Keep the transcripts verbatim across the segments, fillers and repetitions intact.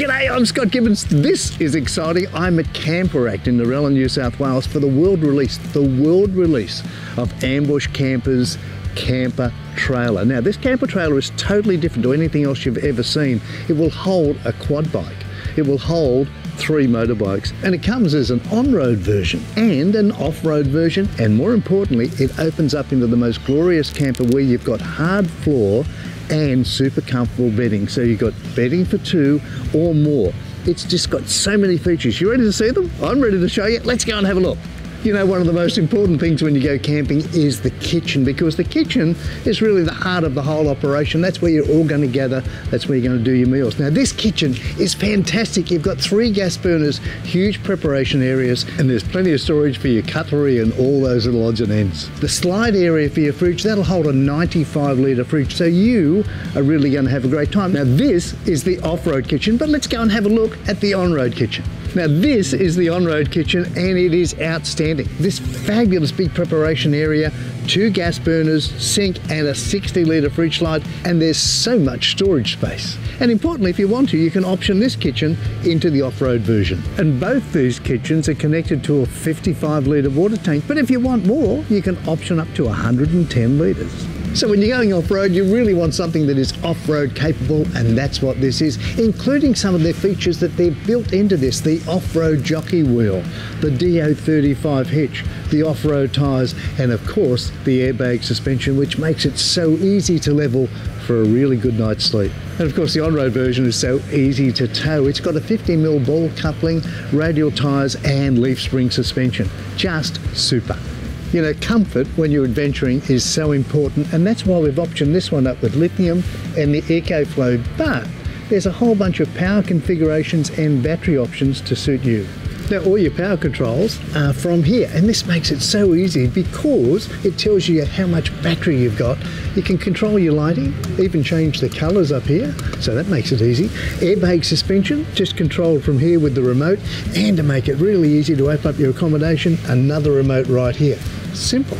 G'day, I'm Scott Gibbons. This is exciting. I'm at Camper Act in Norella, New South Wales for the world release, the world release of Ambush Campers Camper Trailer. Now, this camper trailer is totally different to anything else you've ever seen. It will hold a quad bike. It will hold three motorbikes, and it comes as an on-road version and an off-road version, and more importantly, it opens up into the most glorious camper where you've got hard floor and super comfortable bedding. So you've got bedding for two or more. It's just got so many features. You ready to see them? I'm ready to show you. Let's go and have a look. You know, one of the most important things when you go camping is the kitchen, because the kitchen is really the heart of the whole operation. That's where you're all going to gather. That's where you're going to do your meals. Now, this kitchen is fantastic. You've got three gas burners, huge preparation areas, and there's plenty of storage for your cutlery and all those little odds and ends. The slide area for your fridge, that'll hold a ninety-five litre fridge, so you are really going to have a great time. Now, this is the off-road kitchen, but let's go and have a look at the on-road kitchen. Now, this is the on-road kitchen, and it is outstanding. This fabulous big preparation area, two gas burners, sink, and a sixty litre fridge slide, and there's so much storage space. And importantly, if you want to, you can option this kitchen into the off-road version. And both these kitchens are connected to a fifty-five litre water tank, but if you want more, you can option up to one hundred and ten litres. So when you're going off-road, you really want something that is off-road capable, and that's what this is, including some of their features that they've built into this: the off-road jockey wheel, the D O thirty-five hitch, the off-road tyres, and of course the airbag suspension, which makes it so easy to level for a really good night's sleep. And of course the on-road version is so easy to tow. It's got a fifty mil ball coupling, radial tyres, and leaf spring suspension. Just super. You know, comfort when you're adventuring is so important, and that's why we've optioned this one up with lithium and the EcoFlow, but there's a whole bunch of power configurations and battery options to suit you. Now, all your power controls are from here, and this makes it so easy because it tells you how much battery you've got. You can control your lighting, even change the colours up here, so that makes it easy. Airbag suspension, just controlled from here with the remote, and to make it really easy to open up your accommodation, another remote right here. Simple.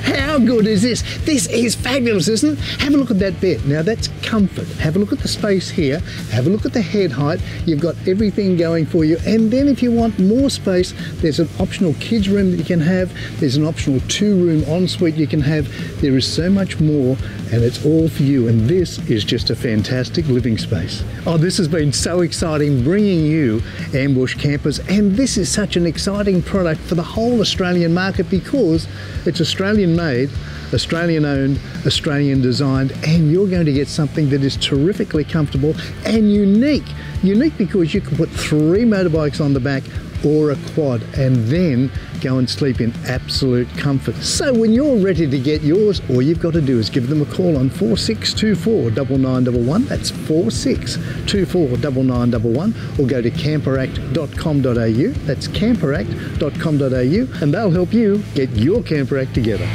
How good is this? This is fabulous, isn't it? Have a look at that bed. Now, that's comfort. Have a look at the space here. Have a look at the head height. You've got everything going for you. And then if you want more space, there's an optional kids room that you can have. There's an optional two-room ensuite you can have. There is so much more, and it's all for you. And this is just a fantastic living space. Oh, this has been so exciting bringing you Ambush Campers. And this is such an exciting product for the whole Australian market because it's Australian made, Australian owned, Australian designed, and you're going to get something that is terrifically comfortable and unique. Unique because you can put three motorbikes on the back or a quad and then go and sleep in absolute comfort. So when you're ready to get yours, all you've got to do is give them a call on four six two four nine nine one one, that's four six two four nine nine one one, or go to camper act dot com dot a u, that's camper act dot com dot a u, and they'll help you get your Camper Act together.